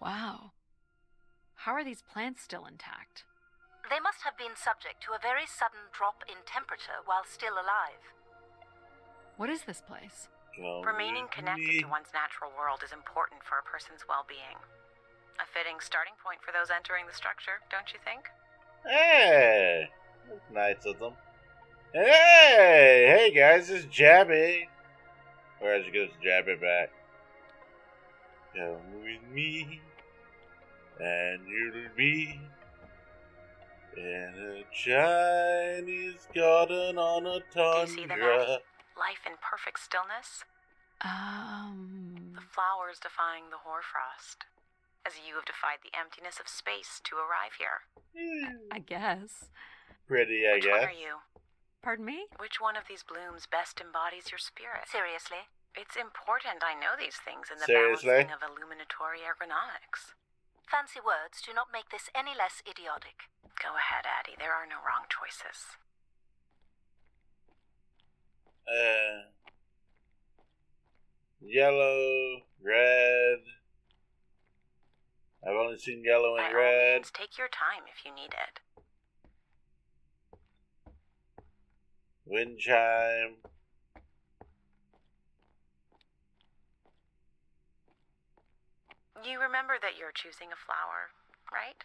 Wow. How are these plants still intact? They must have been subject to a very sudden drop in temperature while still alive. What is this place? Remaining connected to one's natural world is important for a person's well-being. A fitting starting point for those entering the structure, don't you think? Hey! That's nice of them. Hey guys, it's Jabby. Or I should give Jabby back. Come with me, and you'll be in a Chinese garden on a tundra. Do you see them, Abby? Life in perfect stillness? The flowers defying the hoarfrost. As you have defied the emptiness of space to arrive here. I guess. Pretty, I guess. Which one are you? Pardon me? Which one of these blooms best embodies your spirit? Seriously? It's important I know these things in the balancing of illuminatory ergonomics. Fancy words do not make this any less idiotic. Go ahead, Addie. There are no wrong choices. Yellow, red. I've only seen yellow and red. Take your time if you need it. Wind chime. You remember that you're choosing a flower, right?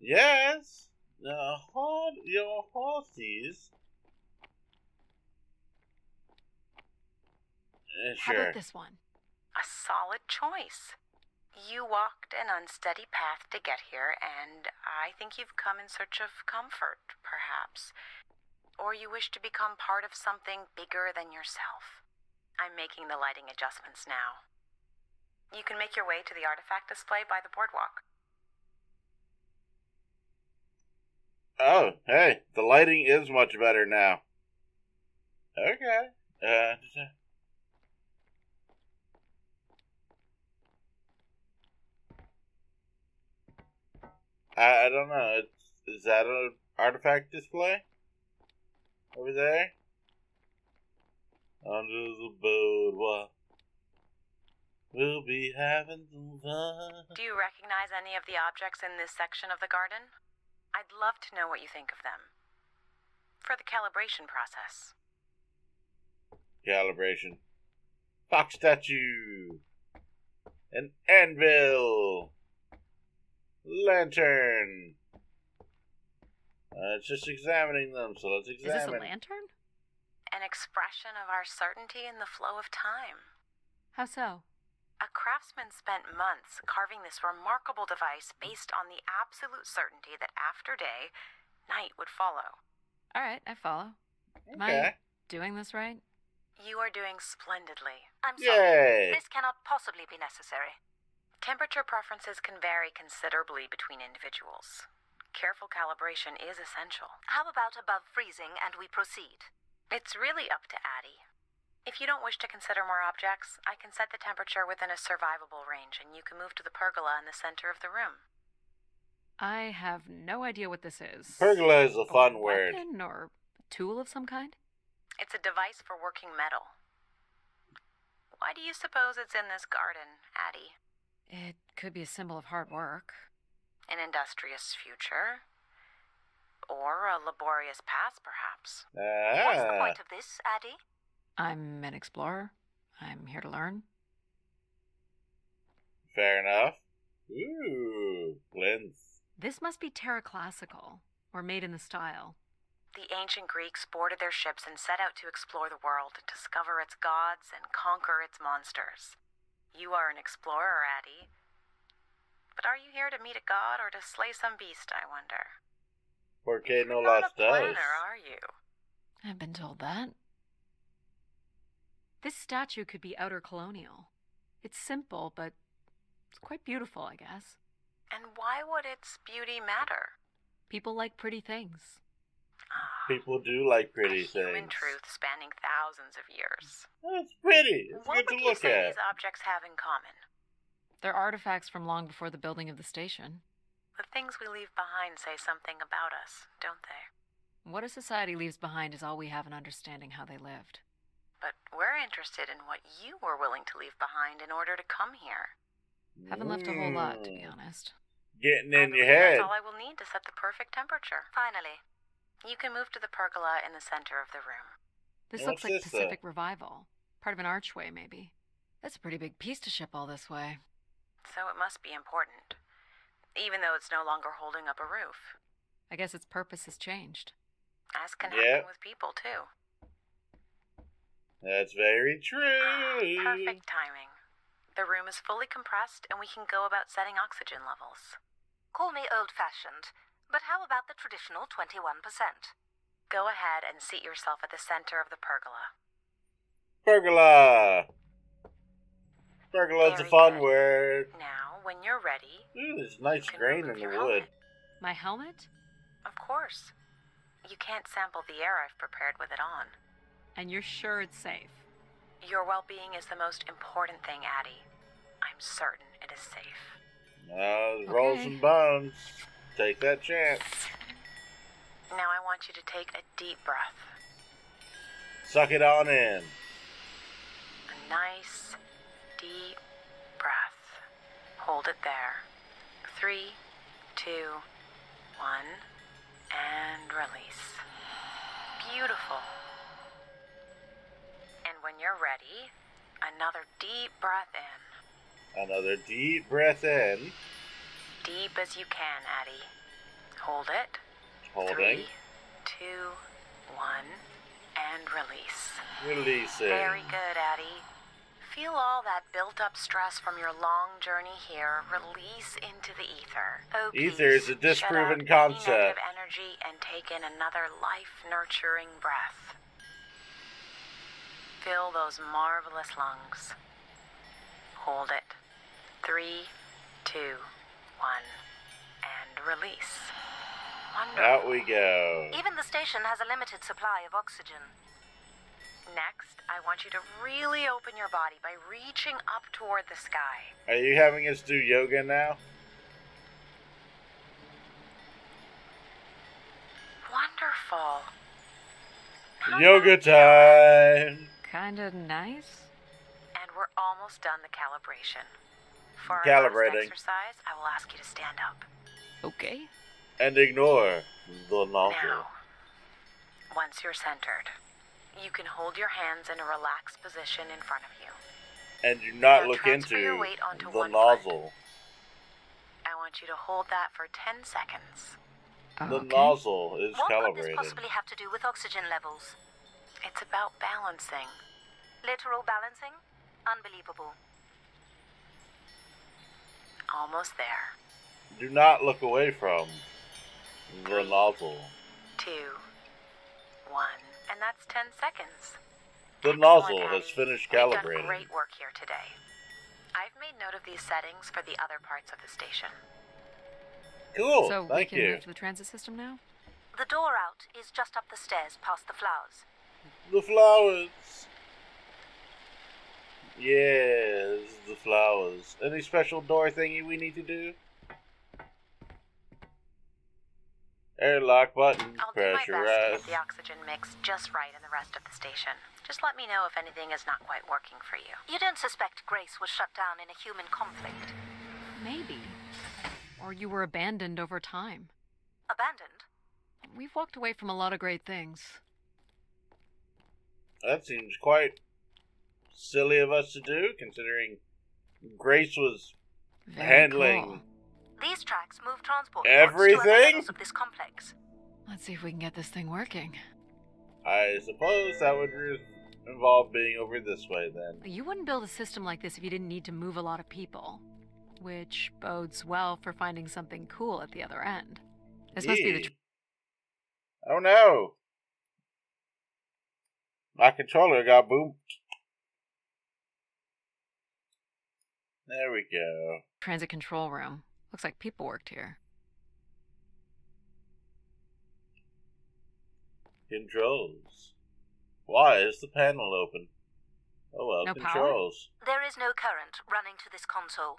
Yes. Your horses. Sure. How about this one? A solid choice. You walked an unsteady path to get here, and I think you've come in search of comfort, perhaps. Or you wish to become part of something bigger than yourself. I'm making the lighting adjustments now. You can make your way to the artifact display by the boardwalk. Oh, hey, the lighting is much better now. Okay. I don't know. Is that an artifact display? Over there? Under the boardwalk. We'll be having some fun. Do you recognize any of the objects in this section of the garden? I'd love to know what you think of them. For the calibration process. Calibration. Fox statue. An anvil. Lantern. It's just examining them, so let's examine. Is this a lantern? An expression of our certainty in the flow of time. How so? A craftsman spent months carving this remarkable device based on the absolute certainty that after day, night would follow. All right, I follow. Okay. Am I doing this right? You are doing splendidly. I'm sorry. Yay. This cannot possibly be necessary. Temperature preferences can vary considerably between individuals. Careful calibration is essential. How about above freezing and we proceed? It's really up to Addie. If you don't wish to consider more objects, I can set the temperature within a survivable range and you can move to the pergola in the center of the room. I have no idea what this is. Pergola is a fun word. A weapon or tool of some kind? It's a device for working metal. Why do you suppose it's in this garden, Addie? It could be a symbol of hard work. An industrious future, or a laborious past, perhaps. What's the point of this, Addie? I'm an explorer. I'm here to learn. Fair enough. Ooh, lens. This must be terraclassical, or made in the style. The ancient Greeks boarded their ships and set out to explore the world, discover its gods, and conquer its monsters. You are an explorer, Addie. But are you here to meet a god or to slay some beast, I wonder? Porque no las dos. You're not a planner, are you? I've been told that. This statue could be outer colonial. It's simple, but it's quite beautiful, I guess. And why would its beauty matter? People like pretty things. People do like pretty things. Human truth spanning thousands of years. It's pretty. It's good to look at. What would you say these objects have in common? They're artifacts from long before the building of the station. The things we leave behind say something about us, don't they? What a society leaves behind is all we have in understanding how they lived. But we're interested in what you were willing to leave behind in order to come here. Haven't left a whole lot, to be honest. Getting in your head. That's all I will need to set the perfect temperature. Finally, you can move to the pergola in the center of the room. This looks like Pacific Revival. Part of an archway, maybe. That's a pretty big piece to ship all this way. So it must be important. Even though it's no longer holding up a roof. I guess its purpose has changed. As can happen with people, too. That's very true. Perfect timing. The room is fully compressed, and we can go about setting oxygen levels. Call me old-fashioned, but how about the traditional 21%? Go ahead and seat yourself at the center of the pergola. Pergola! Pergola's a fun word. Now, when you're ready... Ooh, there's nice grain in the wood. My helmet? Of course. You can't sample the air I've prepared with it on. And you're sure it's safe? Your well-being is the most important thing, Addie. I'm certain it is safe. Okay. Rolls and bones. Take that chance. Now I want you to take a deep breath. Suck it on in. A nice, deep breath. Hold it there. 3, 2, 1, and release. Beautiful. When you're ready, another deep breath in. Another deep breath in. Deep as you can, Addie. Hold it. Holding. 3, 2, 1, and release. Releasing. Very good, Addie. Feel all that built-up stress from your long journey here release into the ether. Oh, ether is a disproven concept. Shut out any negative energy and take in another life-nurturing breath. Fill those marvelous lungs. Hold it. 3, 2, 1, and release. Wonderful. Out we go. Even the station has a limited supply of oxygen. Next, I want you to really open your body by reaching up toward the sky. Are you having us do yoga now? Wonderful. Yoga time. Kind of nice. And we're almost done the calibration. For our last exercise, I will ask you to stand up. Okay. And ignore the knocker. Now, once you're centered, you can hold your hands in a relaxed position in front of you. And do not look into the nozzle. I want you to hold that for 10 seconds. The nozzle is calibrated. What could this possibly have to do with oxygen levels? It's about balancing. Literal balancing? Unbelievable. Almost there. Do not look away from the nozzle. 3, 2, 1. And that's 10 seconds. The nozzle has finished calibrating. We've done great work here today. I've made note of these settings for the other parts of the station. Cool, so we can move to the transit system now? The door out is just up the stairs past the flowers. The flowers. Yes, the flowers. Any special door thingy we need to do? Airlock button. I'll pressurize. Do my best to get the oxygen mix just right in the rest of the station. Just let me know if anything is not quite working for you. You don't suspect Grace was shut down in a human conflict? Maybe. Or you were abandoned over time. Abandoned? We've walked away from a lot of great things. That seems quite silly of us to do, considering Grace was handling these tracks move transport everything of this complex. Let's see if we can get this thing working. I suppose that would involve being over this way then. You wouldn't build a system like this if you didn't need to move a lot of people. Which bodes well for finding something cool at the other end. This must be the... Oh no! My controller got boomed. There we go. Transit control room. Looks like people worked here. Controls. Why is the panel open? Oh well, no controls. Power? There is no current running to this console.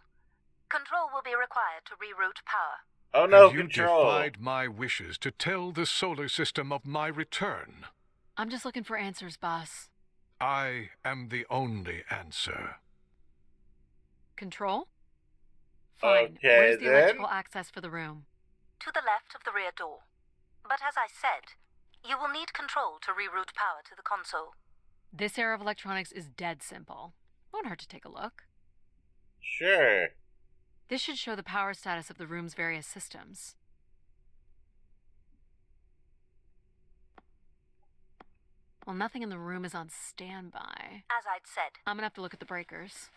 Control will be required to reroute power. Oh no, and you defied my wishes to tell the solar system of my return. I'm just looking for answers, boss. I am the only answer. Control? Fine. Okay, where's the electrical access for the room? To the left of the rear door. But as I said, you will need control to reroute power to the console. This era of electronics is dead simple. Won't hurt to take a look. Sure. This should show the power status of the room's various systems. Well, nothing in the room is on standby. As I'd said. I'm gonna have to look at the breakers.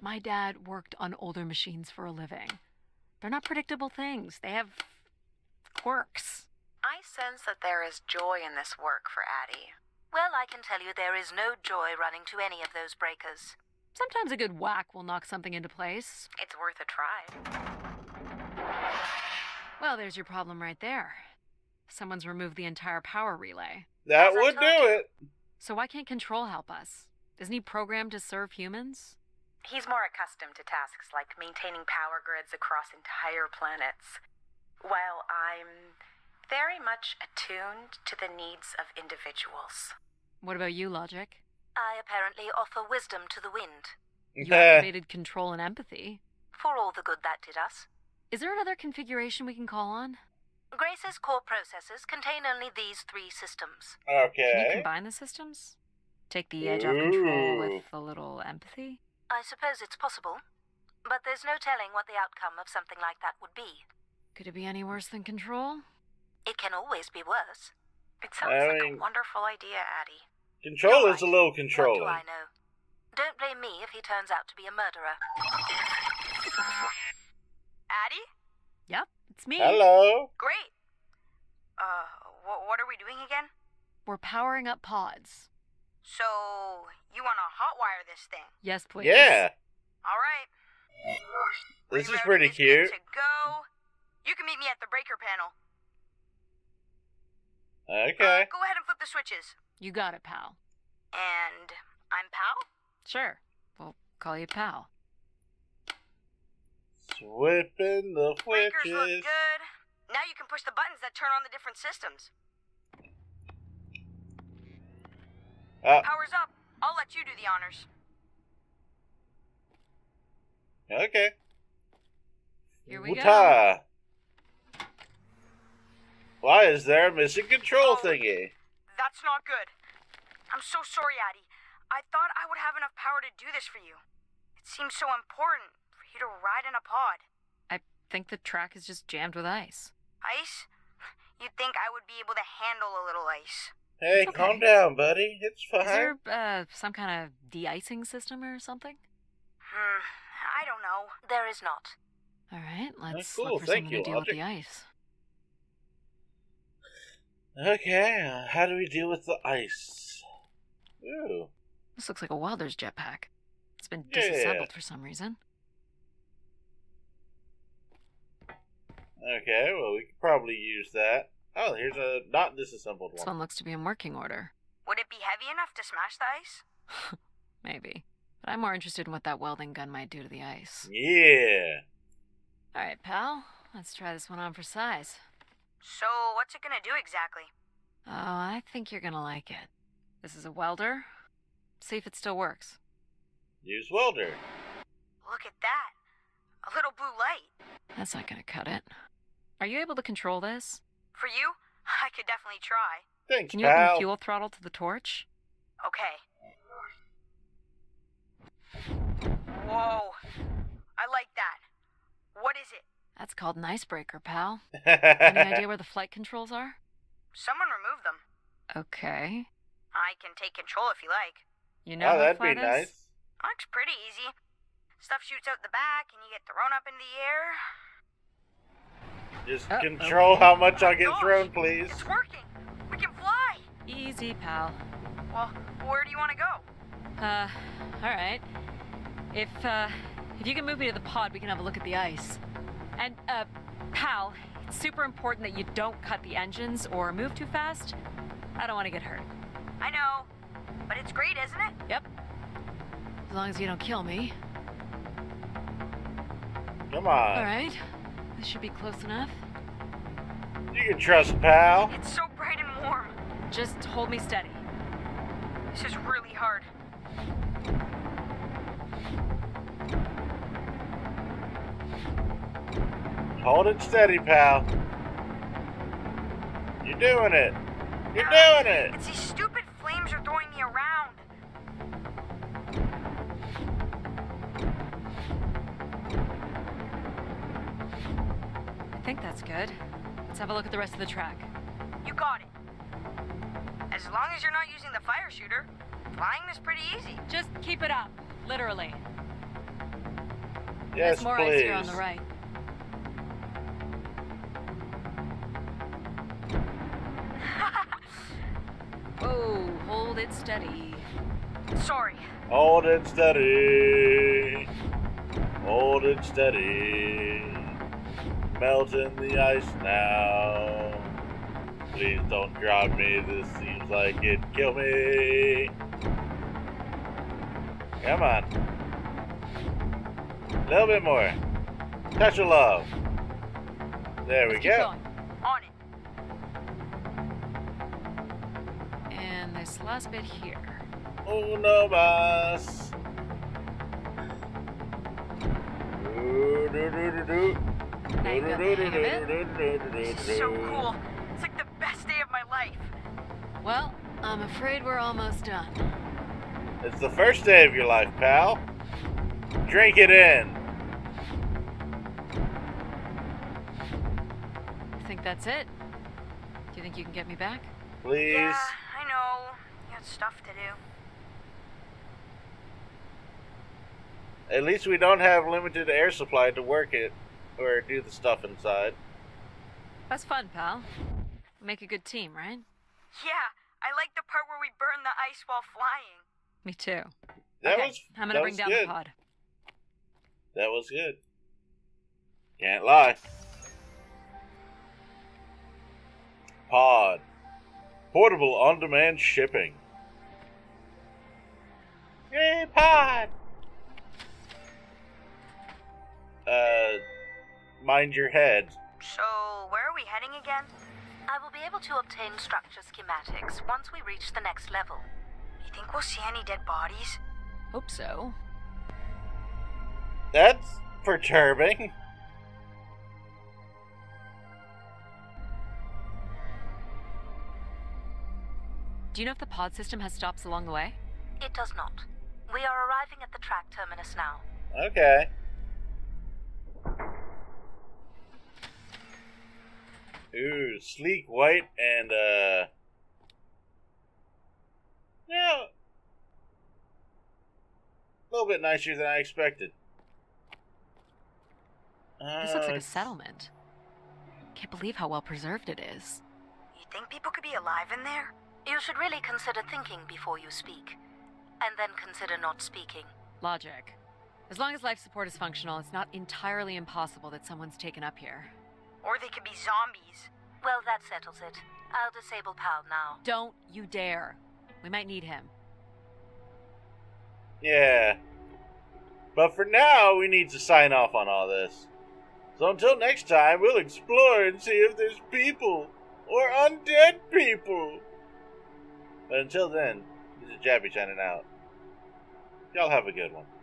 My dad worked on older machines for a living. They're not predictable things. They have quirks. I sense that there is joy in this work for Addie. Well, I can tell you there is no joy running to any of those breakers. Sometimes a good whack will knock something into place. It's worth a try. Well, there's your problem right there. Someone's removed the entire power relay. That would do it. So why can't Control help us? Isn't he programmed to serve humans? He's more accustomed to tasks like maintaining power grids across entire planets, while I'm very much attuned to the needs of individuals. What about you, Logic? I apparently offer wisdom to the wind. You activated Control and Empathy. For all the good that did us. Is there another configuration we can call on? Grace's core processors contain only these three systems. Okay. Can you combine the systems? Take the edge off Control with a little Empathy? I suppose it's possible, but there's no telling what the outcome of something like that would be. Could it be any worse than Control? It can always be worse. It sounds like a wonderful idea, Addie. Control is a little controlling. What do I know? Don't blame me if he turns out to be a murderer. Addie? Yep, it's me. Hello. Great. What are we doing again? We're powering up pods. So, you want to hotwire this thing? Yes, please. Yeah. All right. This is pretty cute. Go. You can meet me at the breaker panel. Okay. Go ahead and flip the switches. You got it, pal. And I'm Pal? Sure. We'll call you Pal. Swipping the switches. Breakers look good. Now you can push the buttons that turn on the different systems. Power's up. I'll let you do the honors. Okay. Here we go. Why is there a missing control thingy? That's not good. I'm so sorry, Addie. I thought I would have enough power to do this for you. It seems so important for you to ride in a pod. I think the track is just jammed with ice. Ice? You'd think I would be able to handle a little ice. Hey, okay. Calm down, buddy. It's fine. Is there some kind of de-icing system or something? I don't know. There is not. All right, let's look for something to deal with the ice. Okay, how do we deal with the ice? Ooh. This looks like a welder's jetpack. It's been disassembled for some reason. Okay, well, we could probably use that. Oh, here's a not disassembled one. This one looks to be in working order. Would it be heavy enough to smash the ice? Maybe. But I'm more interested in what that welding gun might do to the ice. Yeah. All right, Pal. Let's try this one on for size. So, what's it gonna do exactly? Oh, I think you're gonna like it. This is a welder. See if it still works. Use welder. Look at that. A little blue light. That's not gonna cut it. Are you able to control this? For you, I could definitely try. Thanks, Can you open the fuel throttle to the torch? Okay. Whoa. I like that. What is it? That's called an icebreaker, Pal. Any idea where the flight controls are? Someone removed them. Okay. I can take control if you like. You know how that'd be nice. Looks pretty easy. Stuff shoots out the back and you get thrown up into the air. Just control how much I get thrown, please. It's working. We can fly. Easy, Pal. Well, where do you want to go? All right. If you can move me to the pod, we can have a look at the ice. And, Pal, it's super important that you don't cut the engines or move too fast. I don't want to get hurt. I know, but it's great, isn't it? Yep. As long as you don't kill me. Come on. All right. This should be close enough. You can trust Pal. It's so bright and warm. Just hold me steady. This is really hard. Hold it steady, pal. You're doing it. You're doing it. It's these stupid flames are throwing me around. I think that's good. Let's have a look at the rest of the track. You got it. As long as you're not using the fire shooter, flying is pretty easy. Just keep it up, literally. Yes, please. There's more ice here on the right. Whoa, hold it steady. Sorry. Hold it steady. Hold it steady. Melting the ice now. Please don't drown me. This seems like it'd kill me. Come on. A little bit more. Touch of love. There we go. Keep going. On it. And this last bit here. Uno mas. Do do do do do. This is so cool. It's like the best day of my life. Well, I'm afraid we're almost done. It's the first day of your life, pal. Drink it in. I think that's it. Do you think you can get me back? Please. Yeah, I know. You got stuff to do. At least we don't have limited air supply to work it or do the stuff inside. That's fun, pal. We make a good team, right? Yeah, I like the part where we burn the ice while flying. Me too. I'm gonna bring down the pod. That was good. Can't lie. Pod. Portable on-demand shipping. Yay, pod! Mind your head. So, where are we heading again? I will be able to obtain structure schematics once we reach the next level. You think we'll see any dead bodies? Hope so. That's perturbing. Do you know if the pod system has stops along the way? It does not. We are arriving at the track terminus now. Okay. Ooh, sleek white and, yeah, a little bit nicer than I expected. This looks like a settlement. Can't believe how well preserved it is. You think people could be alive in there? You should really consider thinking before you speak. And then consider not speaking. Logic. As long as life support is functional, it's not entirely impossible that someone's taken up here. Or they could be zombies. Well, that settles it. I'll disable Pal now. Don't you dare. We might need him. Yeah. But for now, we need to sign off on all this. So until next time, we'll explore and see if there's people. Or undead people. But until then, this is Jabby signing out. Y'all have a good one.